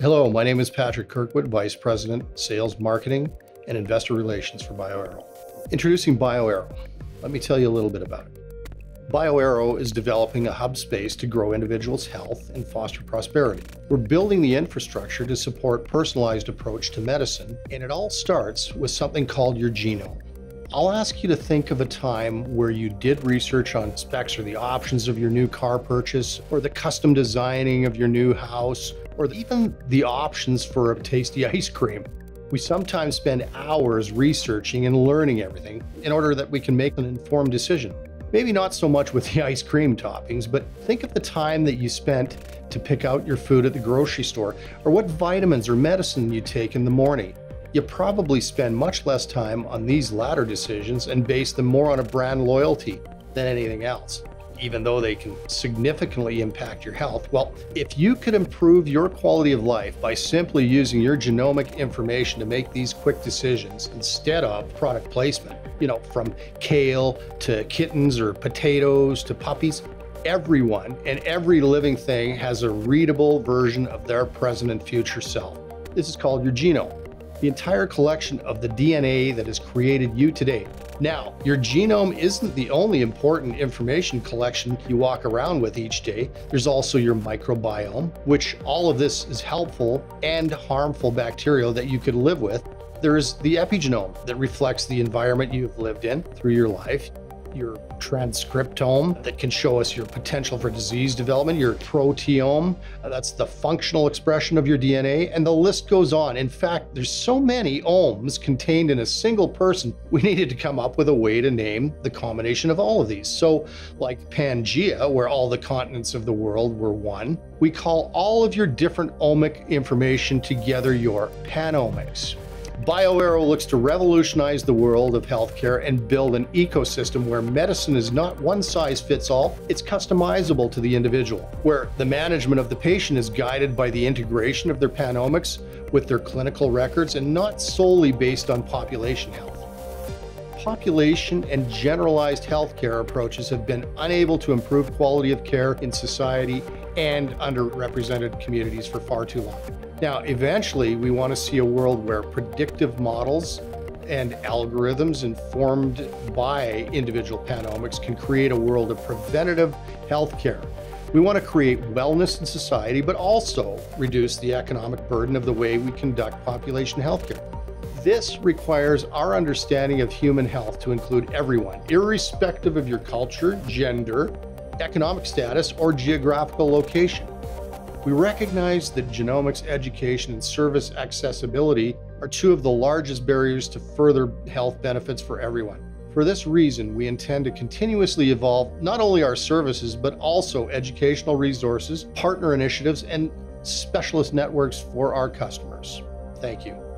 Hello, my name is Patrick Kirkwood, Vice President, Sales, Marketing, and Investor Relations for BioAro. Introducing BioAro, let me tell you a little bit about it. BioAro is developing a hub space to grow individuals' health and foster prosperity. We're building the infrastructure to support personalized approach to medicine, and it all starts with something called your genome. I'll ask you to think of a time where you did research on specs or the options of your new car purchase or the custom designing of your new house or even the options for a tasty ice cream. We sometimes spend hours researching and learning everything in order that we can make an informed decision. Maybe not so much with the ice cream toppings, but think of the time that you spent to pick out your food at the grocery store or what vitamins or medicine you take in the morning. You probably spend much less time on these latter decisions and base them more on a brand loyalty than anything else, even though they can significantly impact your health. Well, if you could improve your quality of life by simply using your genomic information to make these quick decisions instead of product placement, you know, from kale to kittens or potatoes to puppies, everyone and every living thing has a readable version of their present and future self. This is called your genome. The entire collection of the DNA that has created you today. Now, your genome isn't the only important information collection you walk around with each day. There's also your microbiome, which all of this is helpful and harmful bacteria that you could live with. There is the epigenome that reflects the environment you've lived in through your life. Your transcriptome that can show us your potential for disease development, your proteome, that's the functional expression of your DNA, and the list goes on. In fact, there's so many ohms contained in a single person, we needed to come up with a way to name the combination of all of these. So like Pangea, where all the continents of the world were one, we call all of your different omic information together your panomics. BioAro looks to revolutionize the world of healthcare and build an ecosystem where medicine is not one size fits all, it's customizable to the individual, where the management of the patient is guided by the integration of their panomics with their clinical records and not solely based on population health. Population and generalized healthcare approaches have been unable to improve quality of care in society and underrepresented communities for far too long. Now, eventually, we want to see a world where predictive models and algorithms informed by individual panomics can create a world of preventative healthcare. We want to create wellness in society, but also reduce the economic burden of the way we conduct population healthcare. This requires our understanding of human health to include everyone, irrespective of your culture, gender, economic status, or geographical location. We recognize that genomics education and service accessibility are two of the largest barriers to further health benefits for everyone. For this reason, we intend to continuously evolve not only our services, but also educational resources, partner initiatives, and specialist networks for our customers. Thank you.